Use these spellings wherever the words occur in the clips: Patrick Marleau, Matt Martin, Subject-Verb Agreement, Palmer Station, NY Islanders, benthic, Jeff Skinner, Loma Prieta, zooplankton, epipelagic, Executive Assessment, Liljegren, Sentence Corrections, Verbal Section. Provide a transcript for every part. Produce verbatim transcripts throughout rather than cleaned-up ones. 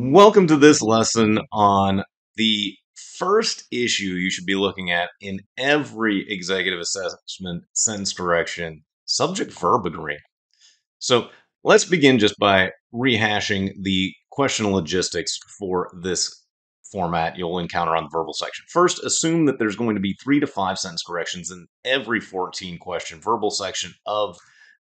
Welcome to this lesson on the first issue you should be looking at in every executive assessment sentence correction, subject-verb agreement. So let's begin just by rehashing the question logistics for this format you'll encounter on the verbal section. First, assume that there's going to be three to five sentence corrections in every fourteen question verbal section of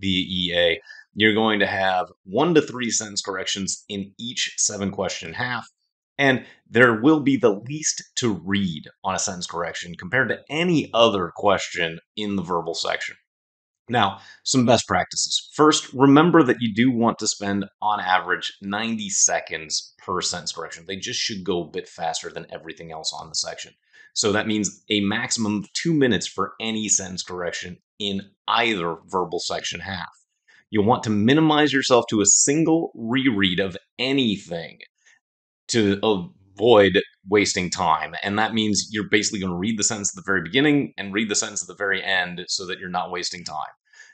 the E A. You're going to have one to three sentence corrections in each seven question half, and there will be the least to read on a sentence correction compared to any other question in the verbal section. Now, some best practices. First, remember that you do want to spend, on average, ninety seconds per sentence correction. They just should go a bit faster than everything else on the section. So that means a maximum of two minutes for any sentence correction in either verbal section half. You'll want to minimize yourself to a single reread of anything to avoid wasting time. And that means you're basically going to read the sentence at the very beginning and read the sentence at the very end so that you're not wasting time.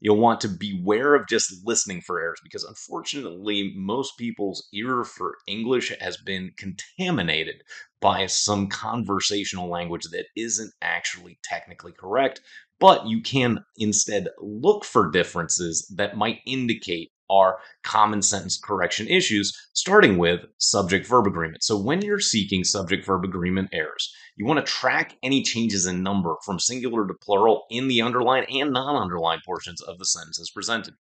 You'll want to beware of just listening for errors because, unfortunately, most people's ear for English has been contaminated by some conversational language that isn't actually technically correct, but you can instead look for differences that might indicate are common sentence correction issues, starting with subject-verb agreement. So when you're seeking subject-verb agreement errors, you want to track any changes in number from singular to plural in the underline and non-underline portions of the sentences presented.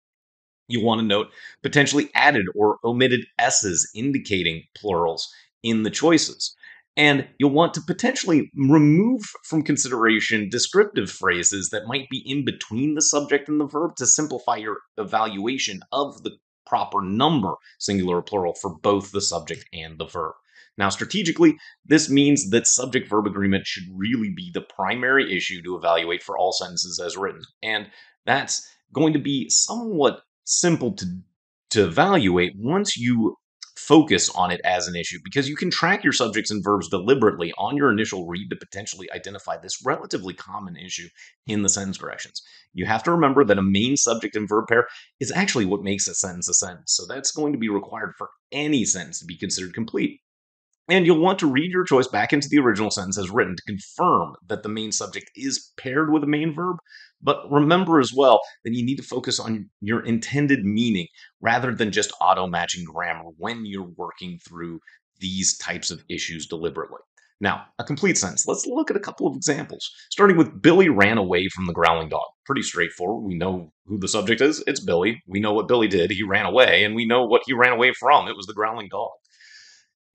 You want to note potentially added or omitted s's indicating plurals in the choices. And you'll want to potentially remove from consideration descriptive phrases that might be in between the subject and the verb to simplify your evaluation of the proper number, singular or plural, for both the subject and the verb. Now, strategically, this means that subject-verb agreement should really be the primary issue to evaluate for all sentences as written. And that's going to be somewhat simple to, to evaluate once you focus on it as an issue, because you can track your subjects and verbs deliberately on your initial read to potentially identify this relatively common issue in the sentence corrections. You have to remember that a main subject and verb pair is actually what makes a sentence a sentence, so that's going to be required for any sentence to be considered complete. And you'll want to read your choice back into the original sentence as written to confirm that the main subject is paired with a main verb. But remember as well that you need to focus on your intended meaning rather than just auto-matching grammar when you're working through these types of issues deliberately. Now, a complete sentence. Let's look at a couple of examples, starting with Billy ran away from the growling dog. Pretty straightforward. We know who the subject is. It's Billy. We know what Billy did. He ran away, and we know what he ran away from. It was the growling dog.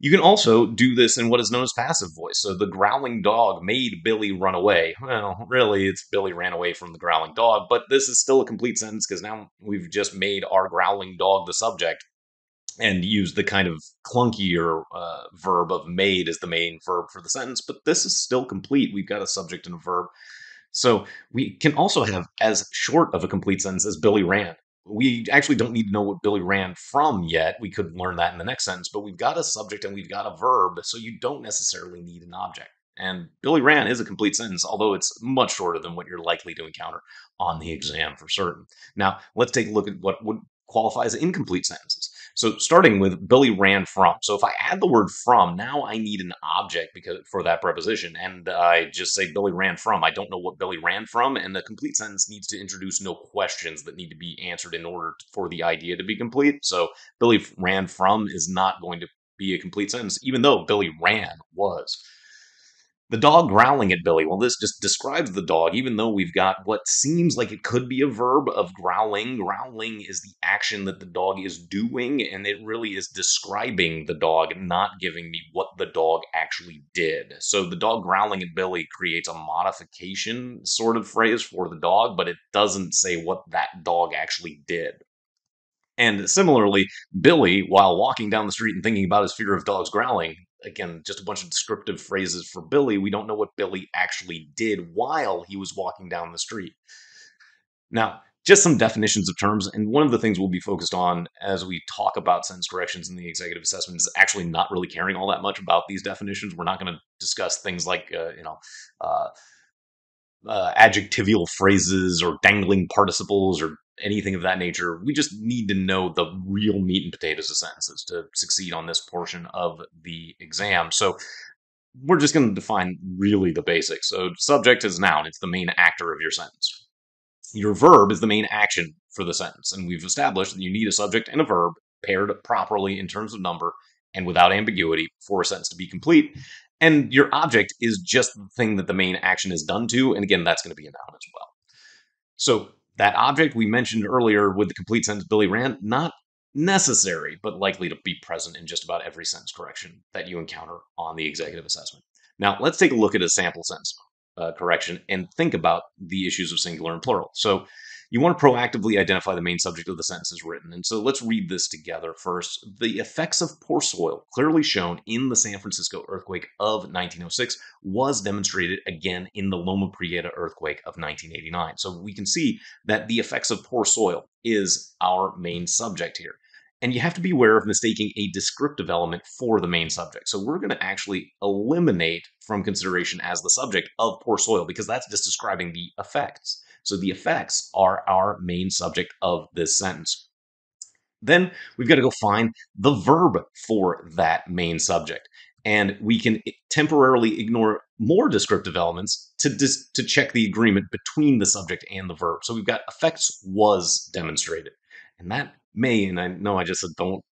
You can also do this in what is known as passive voice. So the growling dog made Billy run away. Well, really, it's Billy ran away from the growling dog, but this is still a complete sentence because now we've just made our growling dog the subject and used the kind of clunkier uh, verb of made as the main verb for the sentence, but this is still complete. We've got a subject and a verb. So we can also have as short of a complete sentence as Billy ran. We actually don't need to know what Billy ran from yet. We could learn that in the next sentence, but we've got a subject and we've got a verb, so you don't necessarily need an object. And Billy ran is a complete sentence, although it's much shorter than what you're likely to encounter on the exam for certain. Now, let's take a look at what would qualify as incomplete sentences. So starting with Billy ran from. So if I add the word from, now I need an object because for that preposition. And I just say Billy ran from. I don't know what Billy ran from. And the complete sentence needs to introduce no questions that need to be answered in order for the idea to be complete. So Billy ran from is not going to be a complete sentence, even though Billy ran was. The dog growling at Billy. Well, this just describes the dog, even though we've got what seems like it could be a verb of growling. Growling is the action that the dog is doing, and it really is describing the dog, not giving me what the dog actually did. So the dog growling at Billy creates a modification sort of phrase for the dog, but it doesn't say what that dog actually did. And similarly, Billy, while walking down the street and thinking about his fear of dogs growling, again, just a bunch of descriptive phrases for Billy. We don't know what Billy actually did while he was walking down the street. Now, just some definitions of terms. And one of the things we'll be focused on as we talk about sentence corrections in the executive assessment is actually not really caring all that much about these definitions. We're not going to discuss things like, uh, you know, uh, uh, adjectival phrases or dangling participles or anything of that nature. We just need to know the real meat and potatoes of sentences to succeed on this portion of the exam. So we're just going to define really the basics. So subject is noun. It's the main actor of your sentence. Your verb is the main action for the sentence. And we've established that you need a subject and a verb paired properly in terms of number and without ambiguity for a sentence to be complete. And your object is just the thing that the main action is done to. And again, that's going to be a noun as well. So that object we mentioned earlier with the complete sentence Billy ran, not necessary, but likely to be present in just about every sentence correction that you encounter on the executive assessment. Now, let's take a look at a sample sentence uh, correction and think about the issues of singular and plural. So you want to proactively identify the main subject of the sentences written. And so let's read this together first. The effects of poor soil clearly shown in the San Francisco earthquake of nineteen oh six was demonstrated again in the Loma Prieta earthquake of nineteen eighty-nine. So we can see that the effects of poor soil is our main subject here. And you have to be aware of mistaking a descriptive element for the main subject. So we're going to actually eliminate from consideration as the subject of poor soil, because that's just describing the effects. So the effects are our main subject of this sentence. Then we've got to go find the verb for that main subject. And we can temporarily ignore more descriptive elements to, dis to check the agreement between the subject and the verb. So we've got effects was demonstrated. And that may, and I know I just said don't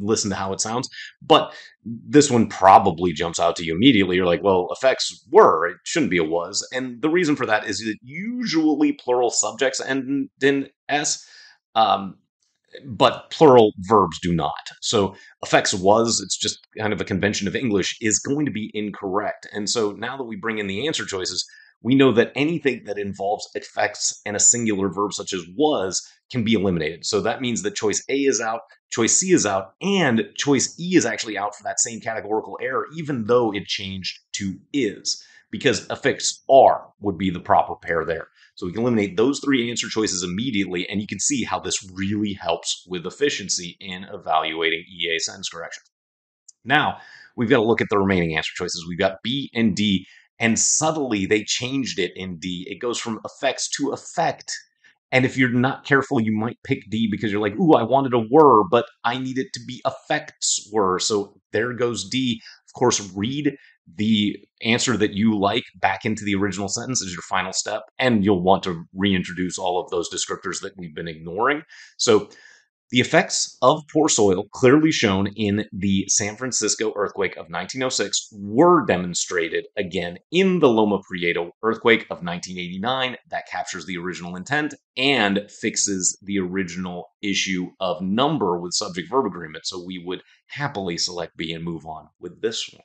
listen to how it sounds, but this one probably jumps out to you immediately. You're like, well, effects were, it shouldn't be a was. And the reason for that is that usually plural subjects end in S, um, but plural verbs do not. So effects was, it's just kind of a convention of English, is going to be incorrect. And so now that we bring in the answer choices, we know that anything that involves effects and a singular verb such as was can be eliminated. So that means that choice A is out, choice C is out, and choice E is actually out for that same categorical error, even though it changed to is, because affix are would be the proper pair there. So we can eliminate those three answer choices immediately, and you can see how this really helps with efficiency in evaluating E A sentence correction. Now, we've got to look at the remaining answer choices. We've got B and D. And subtly, they changed it in D. It goes from effects to effect. And if you're not careful, you might pick D because you're like, ooh, I wanted a were, but I need it to be effects were. So there goes D. Of course, read the answer that you like back into the original sentence as your final step. And you'll want to reintroduce all of those descriptors that we've been ignoring. So the effects of poor soil clearly shown in the San Francisco earthquake of nineteen oh six were demonstrated again in the Loma Prieta earthquake of nineteen eighty-nine. That captures the original intent and fixes the original issue of number with subject verb agreement. So we would happily select B and move on with this one.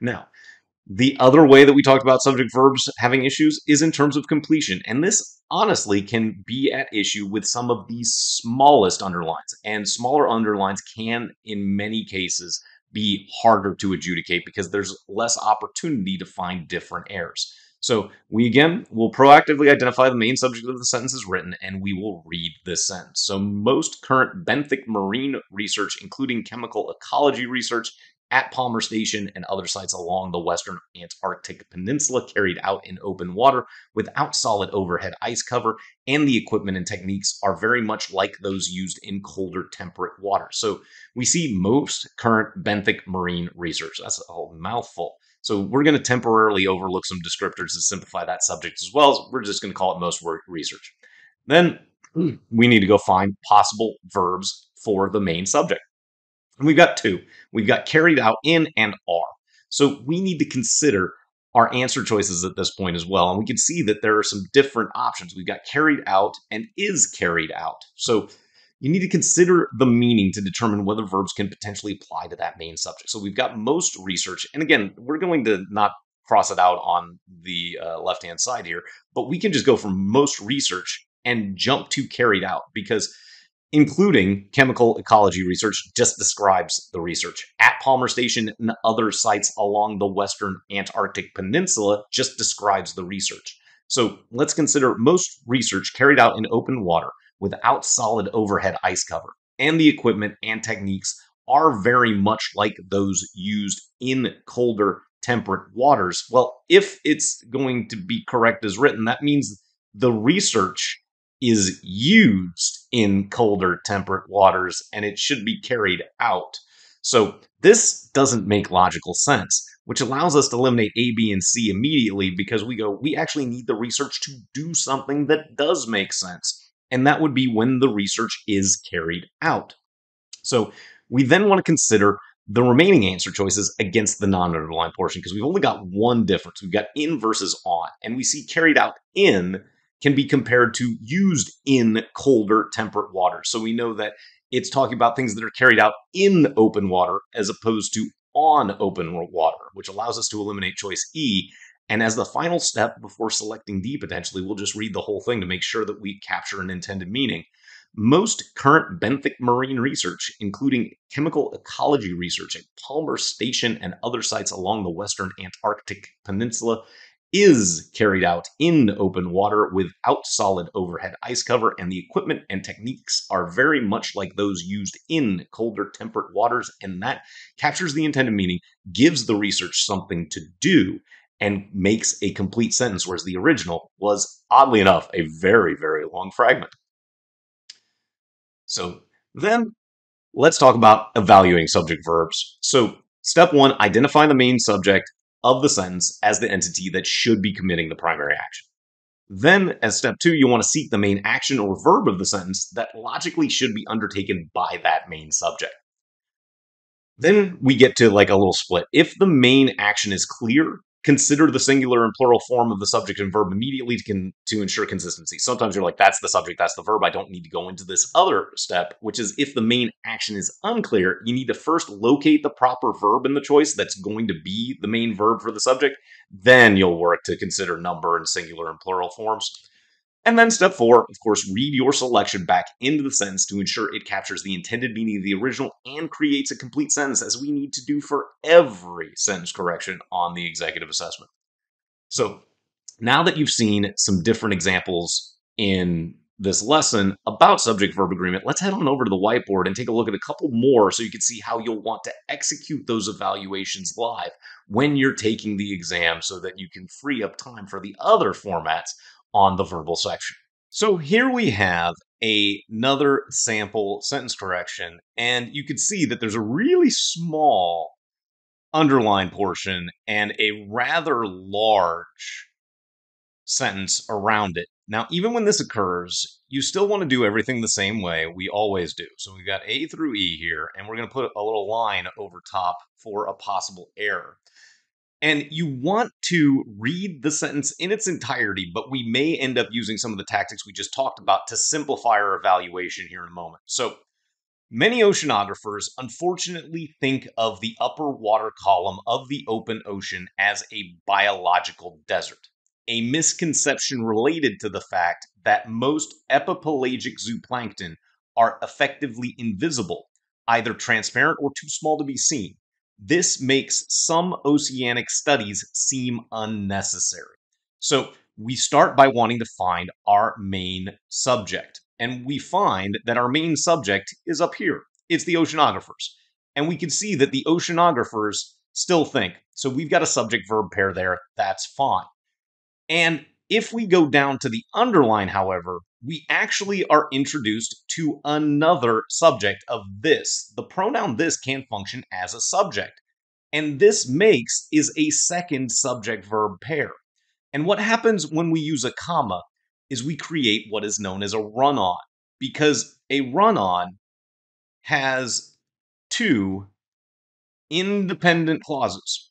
Now, the other way that we talked about subject verbs having issues is in terms of completion. And this honestly can be at issue with some of the smallest underlines. And smaller underlines can, in many cases, be harder to adjudicate because there's less opportunity to find different errors. So we, again, will proactively identify the main subject of the sentence as written, and we will read this sentence. So most current benthic marine research, including chemical ecology research, at Palmer Station and other sites along the western Antarctic Peninsula carried out in open water without solid overhead ice cover, and the equipment and techniques are very much like those used in colder temperate water. So we see most current benthic marine research. That's a mouthful. So we're going to temporarily overlook some descriptors to simplify that subject as well. So we're just going to call it most research. Then we need to go find possible verbs for the main subject. And we've got two. We've got carried out in and are. So we need to consider our answer choices at this point as well. And we can see that there are some different options. We've got carried out and is carried out. So you need to consider the meaning to determine whether verbs can potentially apply to that main subject. So we've got most research. And again, we're going to not cross it out on the uh, left-hand side here, but we can just go from most research and jump to carried out, because including chemical ecology research just describes the research. At Palmer Station and other sites along the western Antarctic Peninsula just describes the research. So let's consider most research carried out in open water without solid overhead ice cover, and the equipment and techniques are very much like those used in colder temperate waters. Well, if it's going to be correct as written, that means the research is used in colder temperate waters, and it should be carried out. So this doesn't make logical sense, which allows us to eliminate A, B, and C immediately because we go, we actually need the research to do something that does make sense. And that would be when the research is carried out. So we then want to consider the remaining answer choices against the non-underlined portion because we've only got one difference. We've got in versus on, and we see carried out in can be compared to used in colder temperate water. So we know that it's talking about things that are carried out in open water as opposed to on open water, which allows us to eliminate choice E. And as the final step before selecting D potentially, we'll just read the whole thing to make sure that we capture an intended meaning. Most current benthic marine research, including chemical ecology research at Palmer Station and other sites along the western Antarctic Peninsula, is carried out in open water without solid overhead ice cover, and the equipment and techniques are very much like those used in colder temperate waters, and that captures the intended meaning, gives the research something to do, and makes a complete sentence, whereas the original was, oddly enough, a very, very long fragment. So then let's talk about evaluating subject verbs. So step one, identify the main subject of the sentence as the entity that should be committing the primary action. Then as step two, you want to seek the main action or verb of the sentence that logically should be undertaken by that main subject. Then we get to like a little split. If the main action is clear, consider the singular and plural form of the subject and verb immediately to, con to ensure consistency. Sometimes you're like, that's the subject, that's the verb. I don't need to go into this other step, which is if the main action is unclear, you need to first locate the proper verb in the choice that's going to be the main verb for the subject. Then you'll work to consider number and singular and plural forms. And then step four, of course, read your selection back into the sentence to ensure it captures the intended meaning of the original and creates a complete sentence, as we need to do for every sentence correction on the executive assessment. So now that you've seen some different examples in this lesson about subject-verb agreement, let's head on over to the whiteboard and take a look at a couple more so you can see how you'll want to execute those evaluations live when you're taking the exam so that you can free up time for the other formats on the verbal section. So here we have a, another sample sentence correction, and you can see that there's a really small underlined portion and a rather large sentence around it. Now, even when this occurs, you still want to do everything the same way we always do. So we've got A through E here, and we're going to put a little line over top for a possible error. And you want to read the sentence in its entirety, but we may end up using some of the tactics we just talked about to simplify our evaluation here in a moment. So many oceanographers unfortunately think of the upper water column of the open ocean as a biological desert, a misconception related to the fact that most epipelagic zooplankton are effectively invisible, either transparent or too small to be seen. This makes some oceanic studies seem unnecessary. So we start by wanting to find our main subject, and we find that our main subject is up here. It's the oceanographers. And we can see that the oceanographers still think, so we've got a subject-verb pair there, that's fine. And if we go down to the underline, however, we actually are introduced to another subject of this. The pronoun this can function as a subject, and this makes is a second subject-verb pair. And what happens when we use a comma is we create what is known as a run-on, because a run-on has two independent clauses.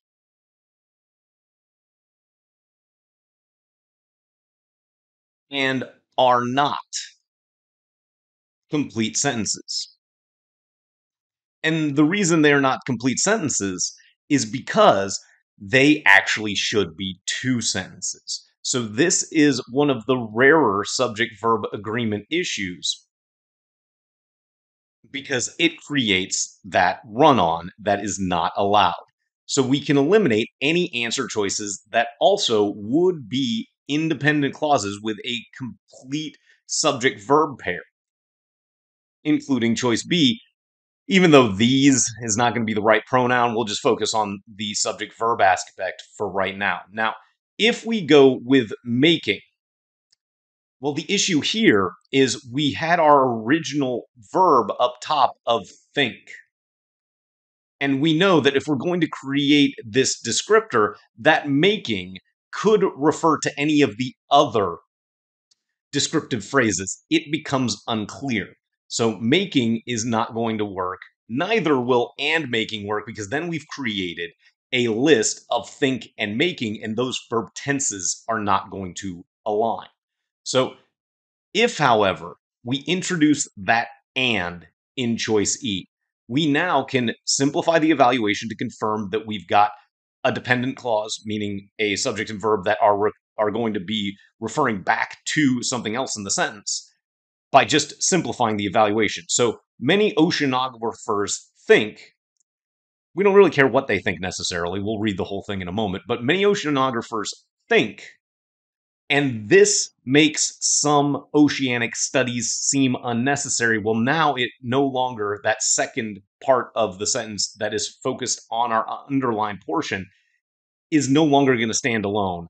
And are not complete sentences. And the reason they're not complete sentences is because they actually should be two sentences. So this is one of the rarer subject-verb agreement issues because it creates that run-on that is not allowed. So we can eliminate any answer choices that also would be independent clauses with a complete subject-verb pair, including choice B. Even though these is not going to be the right pronoun, we'll just focus on the subject-verb aspect for right now. Now, if we go with making, Well, the issue here is we had our original verb up top of think. And we know that if we're going to create this descriptor, that making could refer to any of the other descriptive phrases. It becomes unclear. So making is not going to work. Neither will and making work, because then we've created a list of think and making, and those verb tenses are not going to align. So if, however, we introduce that and in choice E, we now can simplify the evaluation to confirm that we've got a dependent clause, meaning a subject and verb that are, are going to be referring back to something else in the sentence by just simplifying the evaluation. So many oceanographers think, we don't really care what they think necessarily, we'll read the whole thing in a moment, but many oceanographers think, and this makes some oceanic studies seem unnecessary. Well, now it no longer, that second part of the sentence that is focused on our underlined portion is no longer going to stand alone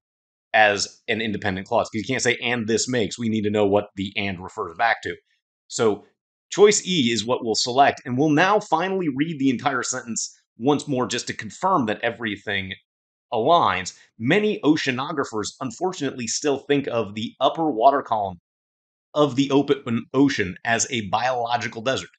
as an independent clause, because you can't say, and this makes, we need to know what the and refers back to. So choice E is what we'll select, and we'll now finally read the entire sentence once more just to confirm that everything aligns. Many oceanographers unfortunately still think of the upper water column of the open ocean as a biological desert,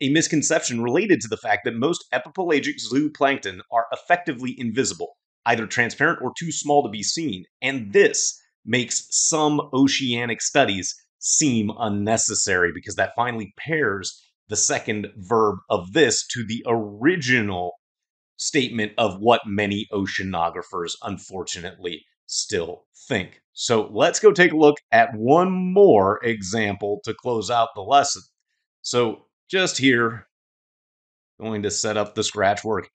a misconception related to the fact that most epipelagic zooplankton are effectively invisible, either transparent or too small to be seen, and this makes some oceanic studies seem unnecessary, because that finally pairs the second verb of this to the original statement of what many oceanographers unfortunately still think. So let's go take a look at one more example to close out the lesson. So just here, going to set up the scratch work.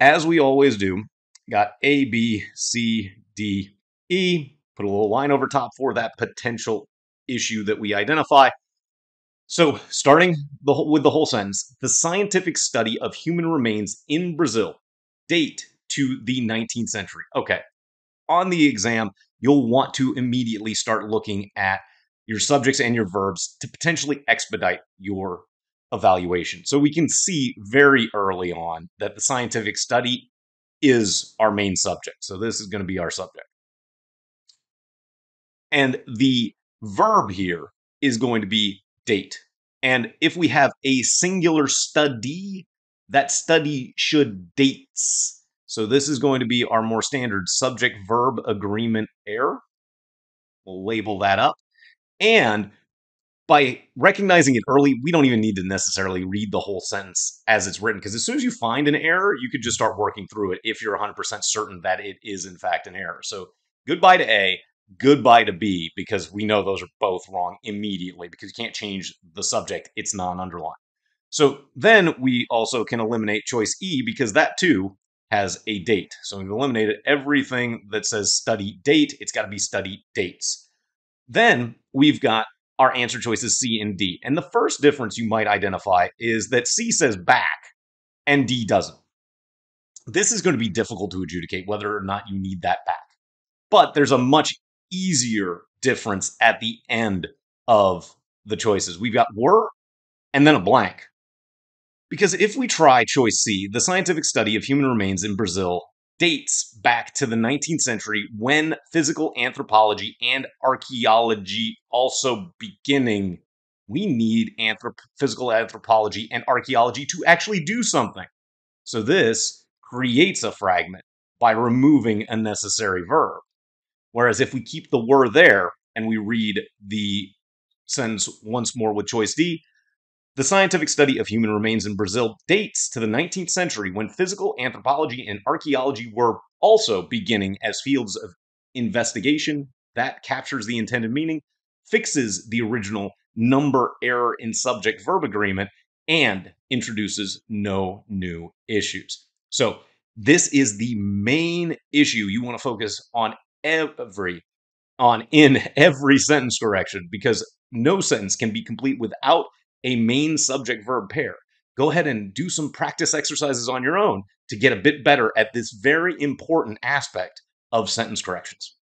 As we always do, got A, B, C, D, E. Put a little line over top for that potential issue that we identify. So starting the whole, with the whole sentence, the scientific study of human remains in Brazil date to the nineteenth century. Okay, on the exam, you'll want to immediately start looking at your subjects and your verbs to potentially expedite your evaluation. So we can see very early on that the scientific study is our main subject. So this is going to be our subject. And the verb here is going to be date. And if we have a singular study, that study should dates. So this is going to be our more standard subject-verb agreement error. We'll label that up. And by recognizing it early, we don't even need to necessarily read the whole sentence as it's written, because as soon as you find an error, you could just start working through it if you're one hundred percent certain that it is in fact an error. So goodbye to A, goodbye to B, because we know those are both wrong immediately, because you can't change the subject. It's non-underlined. So then we also can eliminate choice E, because that too has a date. So we've eliminated everything that says study date. It's got to be study dates. Then we've got our answer choices C and D. And the first difference you might identify is that C says back and D doesn't. This is going to be difficult to adjudicate whether or not you need that back. But there's a much easier difference at the end of the choices. We've got were and then a blank. Because if we try choice C, the scientific study of human remains in Brazil dates back to the nineteenth century, when physical anthropology and archaeology also beginning. We need anthrop- physical anthropology and archaeology to actually do something. So this creates a fragment by removing a necessary verb. Whereas if we keep the were there and we read the sentence once more with choice D, the scientific study of human remains in Brazil dates to the nineteenth century, when physical anthropology and archaeology were also beginning as fields of investigation. That captures the intended meaning, fixes the original number error in subject verb agreement, and introduces no new issues. So this is the main issue you want to focus on every on in every sentence correction, because no sentence can be complete without a main subject verb pair. Go ahead and do some practice exercises on your own to get a bit better at this very important aspect of sentence corrections.